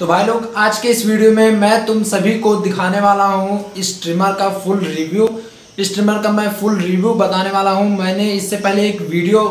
तो भाई लोग, आज के इस वीडियो में मैं तुम सभी को दिखाने वाला हूँ इस ट्रिमर का फुल रिव्यू। इस ट्रिमर का मैं फुल रिव्यू बताने वाला हूँ। मैंने इससे पहले एक वीडियो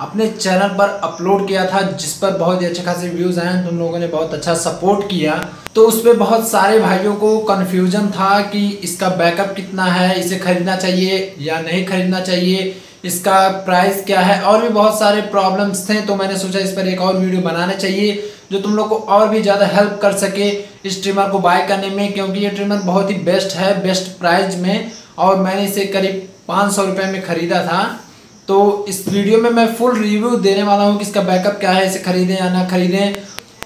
अपने चैनल पर अपलोड किया था जिस पर बहुत ही अच्छे खासे व्यूज़ आए, तुम लोगों ने बहुत अच्छा सपोर्ट किया। तो उस पर बहुत सारे भाइयों को कन्फ्यूजन था कि इसका बैकअप कितना है, इसे खरीदना चाहिए या नहीं खरीदना चाहिए, इसका प्राइस क्या है, और भी बहुत सारे प्रॉब्लम्स थे। तो मैंने सोचा इस पर एक और वीडियो बनाना चाहिए जो तुम लोग को और भी ज़्यादा हेल्प कर सके इस ट्रिमर को बाय करने में, क्योंकि ये ट्रिमर बहुत ही बेस्ट है, बेस्ट प्राइस में, और मैंने इसे करीब 500 रुपये में ख़रीदा था। तो इस वीडियो में मैं फुल रिव्यू देने वाला हूँ कि इसका बैकअप क्या है, इसे खरीदें या ना खरीदें।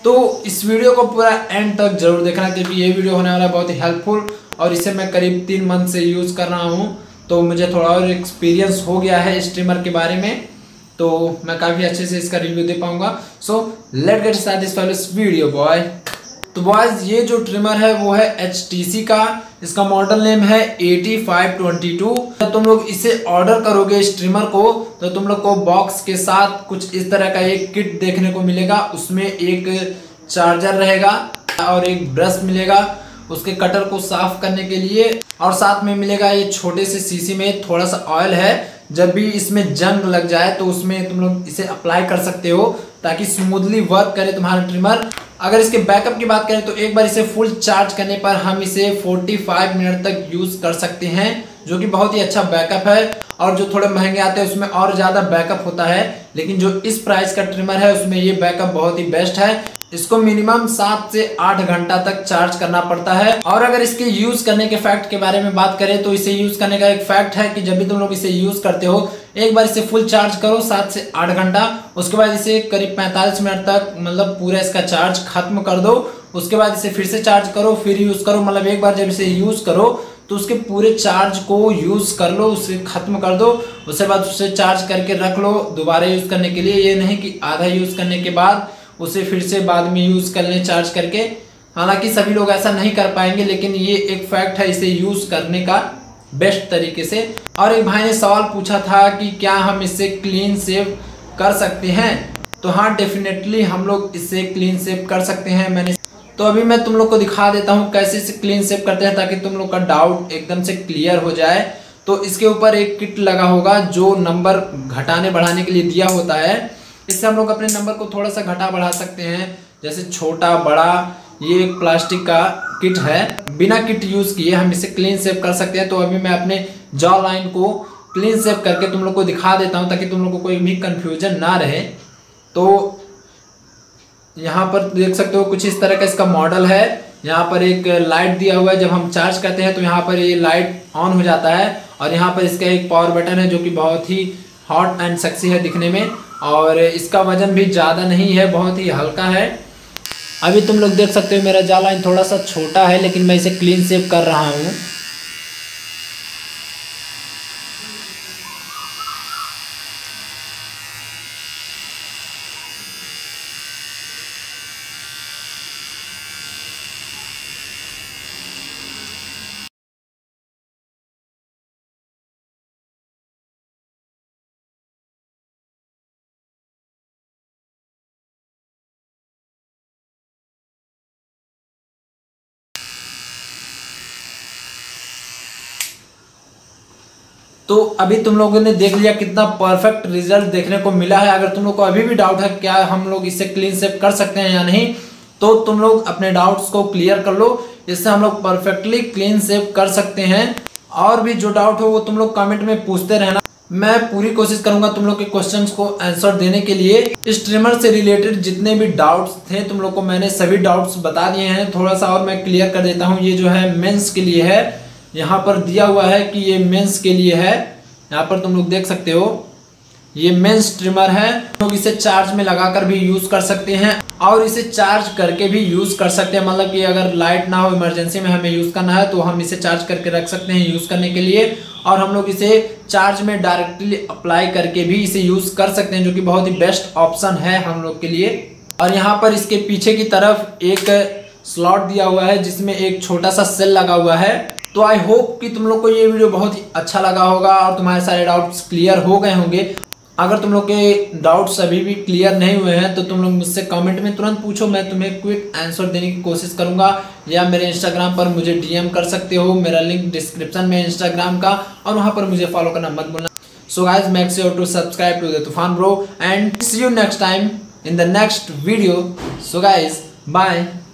तो इस वीडियो को पूरा एंड तक जरूर देखना क्योंकि ये वीडियो होने वाला है बहुत ही हेल्पफुल, और इसे मैं करीब 3 मंथ से यूज़ कर रहा हूँ तो मुझे थोड़ा और एक्सपीरियंस हो गया है इस ट्रिमर के बारे में, तो मैं काफ़ी अच्छे से इसका रिव्यू दे पाऊंगा। So let get start this फॉरवर्स वीडियो बॉय। तो बॉयज, ये जो ट्रिमर है वो है HTC का, इसका मॉडल नेम है AT522। तो तुम लोग इसे ऑर्डर करोगे इस ट्रिमर को तो तुम लोग को बॉक्स के साथ कुछ इस तरह का एक किट देखने को मिलेगा। उसमें एक चार्जर रहेगा और एक ब्रश मिलेगा उसके कटर को साफ करने के लिए, और साथ में मिलेगा ये छोटे से शीशी में थोड़ा सा ऑयल है। जब भी इसमें जंग लग जाए तो उसमें तुम लोग इसे अप्लाई कर सकते हो ताकि स्मूथली वर्क करे तुम्हारा ट्रिमर। अगर इसके बैकअप की बात करें तो एक बार इसे फुल चार्ज करने पर हम इसे 45 मिनट तक यूज़ कर सकते हैं, जो कि बहुत ही अच्छा बैकअप है। और जो थोड़े महंगे आते हैं उसमें और ज़्यादा बैकअप होता है, लेकिन जो इस प्राइस का ट्रिमर है उसमें ये बैकअप बहुत ही बेस्ट है। इसको मिनिमम 7 से 8 घंटा तक चार्ज करना पड़ता है। और अगर इसके यूज़ करने के फैक्ट के बारे में बात करें तो इसे यूज़ करने का एक फैक्ट है कि जब भी तुम लोग इसे यूज़ करते हो, एक बार इसे फुल चार्ज करो 7 से 8 घंटा, उसके बाद इसे करीब 45 मिनट तक मतलब पूरा इसका चार्ज खत्म कर दो। उसके बाद इसे फिर से चार्ज करो, फिर यूज़ करो, मतलब एक बार जब इसे यूज़ करो तो उसके पूरे चार्ज को यूज़ कर लो, उसे ख़त्म कर दो। उसके बाद उसे चार्ज करके रख लो दोबारा यूज़ करने के लिए। ये नहीं कि आधा यूज़ करने के बाद उसे फिर से बाद में यूज़ कर लें चार्ज करके। हालांकि सभी लोग ऐसा नहीं कर पाएंगे, लेकिन ये एक फैक्ट है इसे यूज़ करने का बेस्ट तरीके से। और एक भाई ने सवाल पूछा था कि क्या हम इसे क्लीन सेव कर सकते हैं, तो हाँ, डेफिनेटली हम लोग इसे क्लीन सेव कर सकते हैं। तो अभी मैं तुम लोग को दिखा देता हूँ कैसे इसे क्लीन सेव करते हैं ताकि तुम लोग का डाउट एकदम से क्लियर हो जाए। तो इसके ऊपर एक किट लगा होगा जो नंबर घटाने बढ़ाने के लिए दिया होता है। इससे हम लोग अपने नंबर को थोड़ा सा घटा बढ़ा सकते हैं, जैसे छोटा बड़ा। ये एक प्लास्टिक का किट है, बिना किट यूज़ किए हम इसे क्लीन सेव कर सकते हैं। तो अभी मैं अपने जॉ लाइन को क्लीन सेव करके तुम लोग को दिखा देता हूँ ताकि तुम लोग को कोई भी कन्फ्यूजन ना रहे। तो यहाँ पर देख सकते हो कुछ इस तरह का इसका मॉडल है। यहाँ पर एक लाइट दिया हुआ है, जब हम चार्ज करते हैं तो यहाँ पर ये लाइट ऑन हो जाता है, और यहाँ पर इसका एक पावर बटन है जो कि बहुत ही हॉट एंड सेक्सी है दिखने में, और इसका वजन भी ज़्यादा नहीं है, बहुत ही हल्का है। अभी तुम लोग देख सकते हो मेरा जॉ लाइन थोड़ा सा छोटा है, लेकिन मैं इसे क्लीन सेव कर रहा हूँ। तो अभी तुम लोगों ने देख लिया कितना परफेक्ट रिजल्ट देखने को मिला है। अगर तुम लोग को अभी भी डाउट है क्या हम लोग इसे क्लीन सेव कर सकते हैं या नहीं, तो तुम लोग अपने डाउट्स को क्लियर कर लो। इससे हम लोग परफेक्टली क्लीन सेव कर सकते हैं। और भी जो डाउट हो वो तुम लोग कमेंट में पूछते रहना, मैं पूरी कोशिश करूंगा तुम लोग के क्वेश्चंस को आंसर देने के लिए। इस ट्रिमर से रिलेटेड जितने भी डाउट्स थे तुम लोग को मैंने सभी डाउट्स बता दिए हैं। थोड़ा सा और मैं क्लियर कर देता हूँ। ये जो है मेंस के लिए है, यहाँ पर दिया हुआ है कि ये मेंस के लिए है। यहाँ पर तुम लोग देख सकते हो ये मेंस ट्रिमर है। लोग इसे चार्ज में लगाकर भी यूज़ कर सकते हैं और इसे चार्ज करके भी यूज़ कर सकते हैं, मतलब कि अगर लाइट ना हो, इमरजेंसी में हमें यूज़ करना है तो हम इसे चार्ज करके रख सकते हैं यूज़ करने के लिए, और हम लोग इसे चार्ज में डायरेक्टली अप्लाई करके भी इसे यूज़ कर सकते हैं, जो कि बहुत ही बेस्ट ऑप्शन है हम लोग के लिए। और यहाँ पर इसके पीछे की तरफ एक स्लॉट दिया हुआ है जिसमें एक छोटा सा सेल लगा हुआ है। तो आई होप कि तुम लोग को ये वीडियो बहुत ही अच्छा लगा होगा और तुम्हारे सारे डाउट्स क्लियर हो गए होंगे। अगर तुम लोग के डाउट्स अभी भी क्लियर नहीं हुए हैं तो तुम लोग मुझसे कमेंट में तुरंत पूछो, मैं तुम्हें क्विक आंसर देने की कोशिश करूंगा। या मेरे इंस्टाग्राम पर मुझे डीएम कर सकते हो, मेरा लिंक डिस्क्रिप्शन में इंस्टाग्राम का, और वहां पर मुझे फॉलो करना मत भूलना। So guys make sure to subscribe to the Toofan bro and see you next time in the next video. So guys bye.